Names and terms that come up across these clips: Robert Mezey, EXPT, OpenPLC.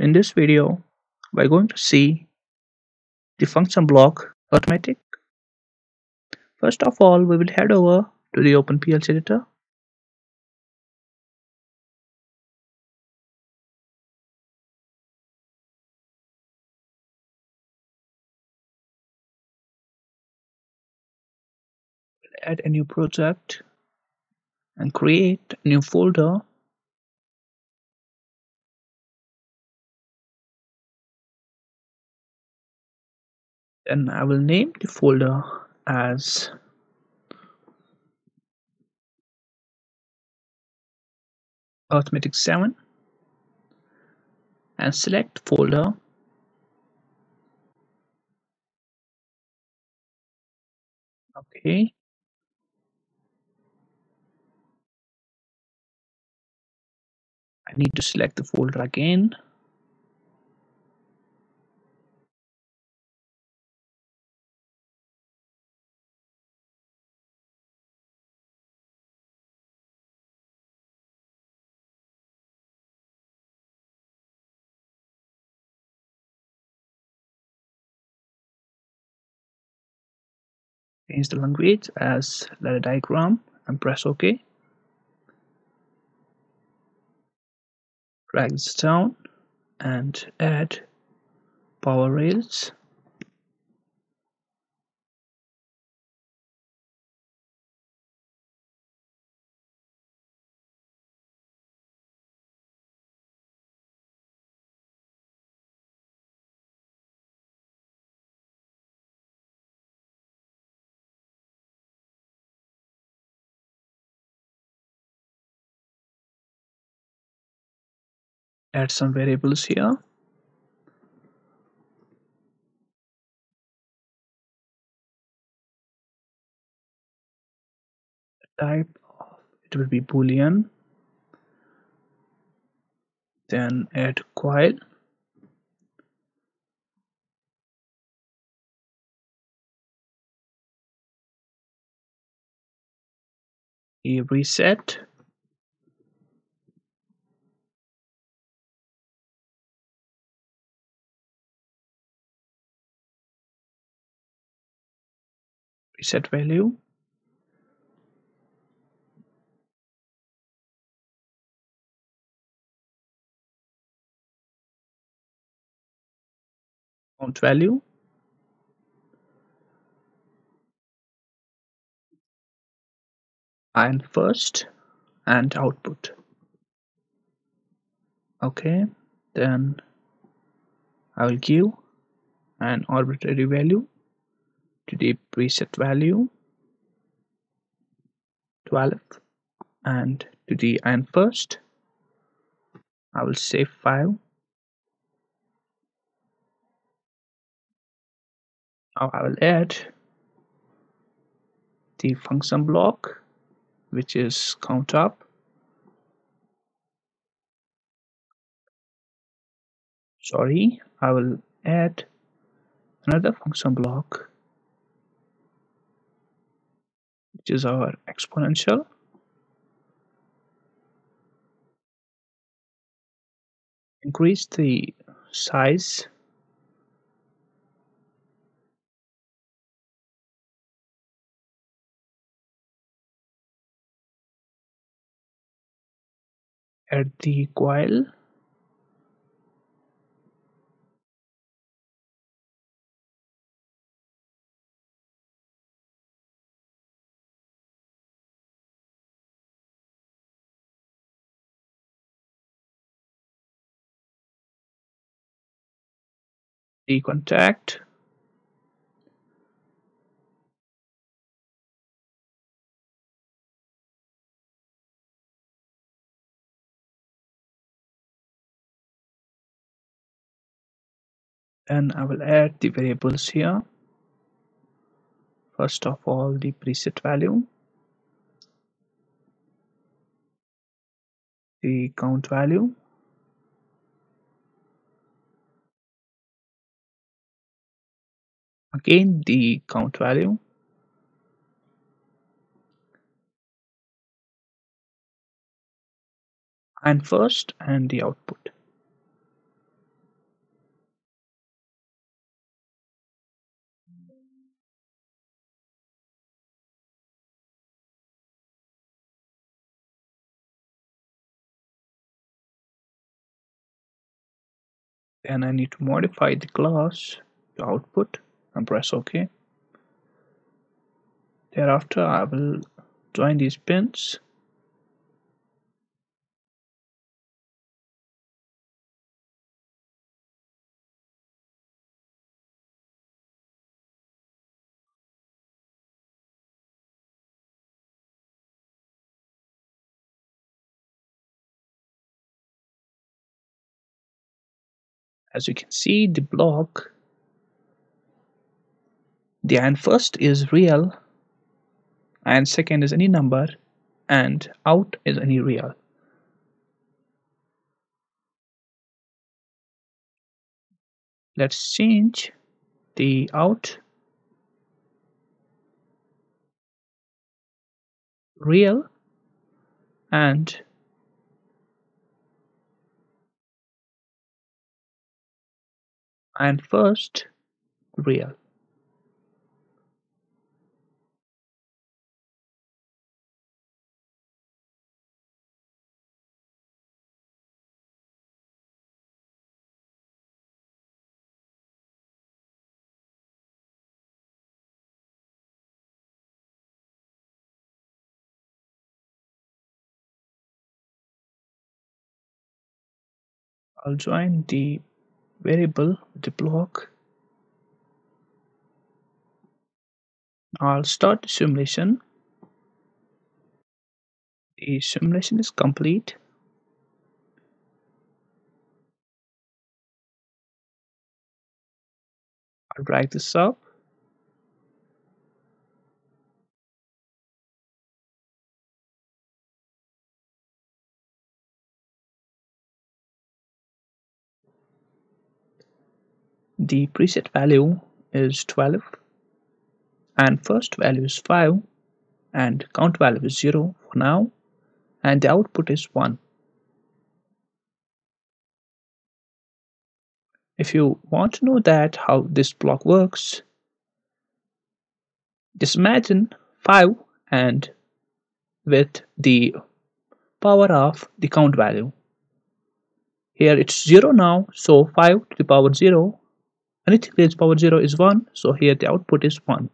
In this video, we're going to see the function block arithmetic. First of all, we will head over to the OpenPLC editor. We'll add a new project and create a new folder. And I will name the folder as arithmetic 7 and select folder . Okay I need to select the folder again . Change the language as ladder diagram and press OK. Drag this down and add power rails. Add some variables here. The type of it will be boolean. Then add coil. A reset. Reset value, count value, and first and output. Okay, then I will give an arbitrary value to the preset value 12 and to the and first I will save 5. Now I will add the function block which is count up. Sorry, I will add another function block which is our exponential. Increase the size at the coil. The contact and I will add the variables here. First of all, the preset value, the count value, again the count value, and first and the output. and I need to modify the class to output and press OK. Thereafter I will join these pins. As you can see, the block, the and first is real and second is any number and out is any real. Let's change the out real and first real. I'll join the variable with the block. I'll start the simulation. The simulation is complete. I'll drag this up. The preset value is 12 and first value is 5 and count value is 0 for now, and the output is 1. If you want to know that how this block works, just imagine 5 and with the power of the count value. Here it's 0 now, so 5 to the power 0. Anything raised power 0 is 1, so here the output is 1.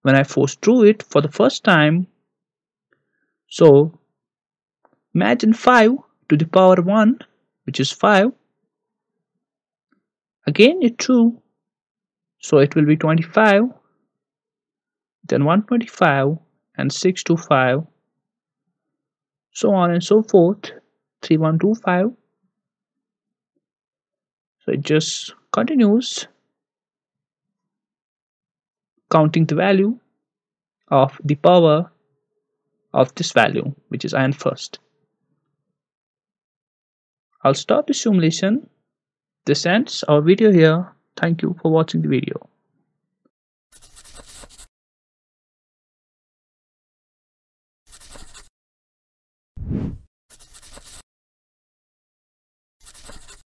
When I force through it for the first time, so imagine 5 to the power 1, which is 5. Again it 2, so it will be 25, then 125 and 625, so on and so forth, 3125. So it just continues counting the value of the power of this value, which is and first. I'll start the simulation. This ends our video here. Thank you for watching the video.